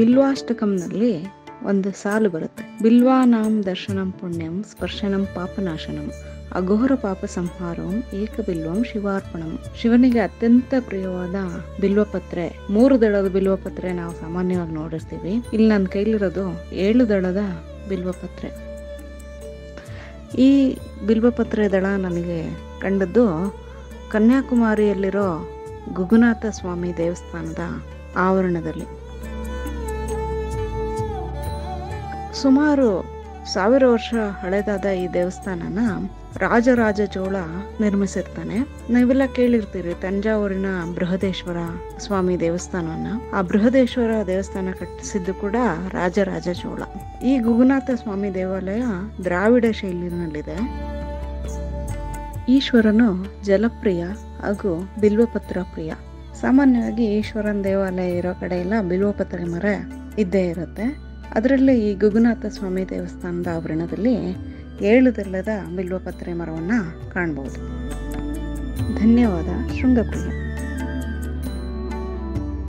ಬಿಲ್ವಾಷ್ಟಕಂನಲ್ಲಿ ಒಂದು ಸಾಲು ಬರುತ್ತೆ. ಬಿಲ್ವಾನಾಂ ದರ್ಶನಂ ಪುಣ್ಯಂ ಸ್ಪರ್ಶನಂ ಪಾಪನಾಶನಂ ಅಘೋರ ಪಾಪ ಸಂಹಾರಂ ಏಕ ಬಿಲ್ವಂ ಶಿವಾರ್ಪಣಂ. ಶಿವನಿಗೆ ಅತ್ಯಂತ ಪ್ರಿಯವಾದ ಬಿಲ್ವಪತ್ರೆ, 3 ದಳದ ಬಿಲ್ವಪತ್ರೆ ನಾವು ಸಾಮಾನ್ಯವಾಗಿ ನೋಡಿರ್ತೀವಿ. ಇಲ್ಲಿ ನನ್ನ ಕೈಲಿರೋದು 7 ದಳದ ಬಿಲ್ವಪತ್ರೆ. ಈ ಬಿಲ್ವಪತ್ರೆ ದಳ ನನಗೆ ಕಂಡದ್ದು ಕನ್ಯಾಕುಮಾರಿಯಲ್ಲಿರೋ ಗುಗುನಾಥ ಸ್ವಾಮಿ ದೇವಸ್ಥಾನದ ಆವರಣದಲ್ಲಿ. ಸುಮಾರು 1000 ವರ್ಷ ಹಳೆದಾದ ಈ ದೇವಸ್ಥಾನನ ರಾಜರಾಜ ಚೋಳ ನಿರ್ಮಿಸಿರ್ತಾನೆ. ನೀವೆಲ್ಲ ಕೇಳಿರ್ತೀರಿ ತಂಜಾವೂರಿನ ಬೃಹದೇಶ್ವರ ಸ್ವಾಮಿ ದೇವಸ್ಥಾನವನ್ನ. ಆ ಬೃಹದೇಶ್ವರ ದೇವಸ್ಥಾನ ಕಟ್ಟಿಸಿದ್ದು ಕೂಡ ರಾಜರಾಜ ಚೋಳ. ಈ ಗುಗುನಾಥ ಸ್ವಾಮಿ ದೇವಾಲಯ ದ್ರಾವಿಡ ಶೈಲಿನಲ್ಲಿದೆ. ಈಶ್ವರನು ಜಲಪ್ರಿಯ ಹಾಗೂ ಬಿಲ್ವಪತ್ರ ಪ್ರಿಯ. ಸಾಮಾನ್ಯವಾಗಿ ಈಶ್ವರನ ದೇವಾಲಯ ಇರೋ ಕಡೆ ಎಲ್ಲ ಬಿಲ್ವಪತ್ರ ಮರ ಇದ್ದೇ ಇರುತ್ತೆ. ಅದರಲ್ಲೇ ಈ ಗುಗುನಾಥ ಸ್ವಾಮಿ ದೇವಸ್ಥಾನದ ಆವರಣದಲ್ಲಿ 7 ದಳದ ಬಿಲ್ವಪತ್ರೆ ಮರವನ್ನು ಕಾಣಬಹುದು. ಧನ್ಯವಾದ ಶೃಂಗಪ್ರಿಯ.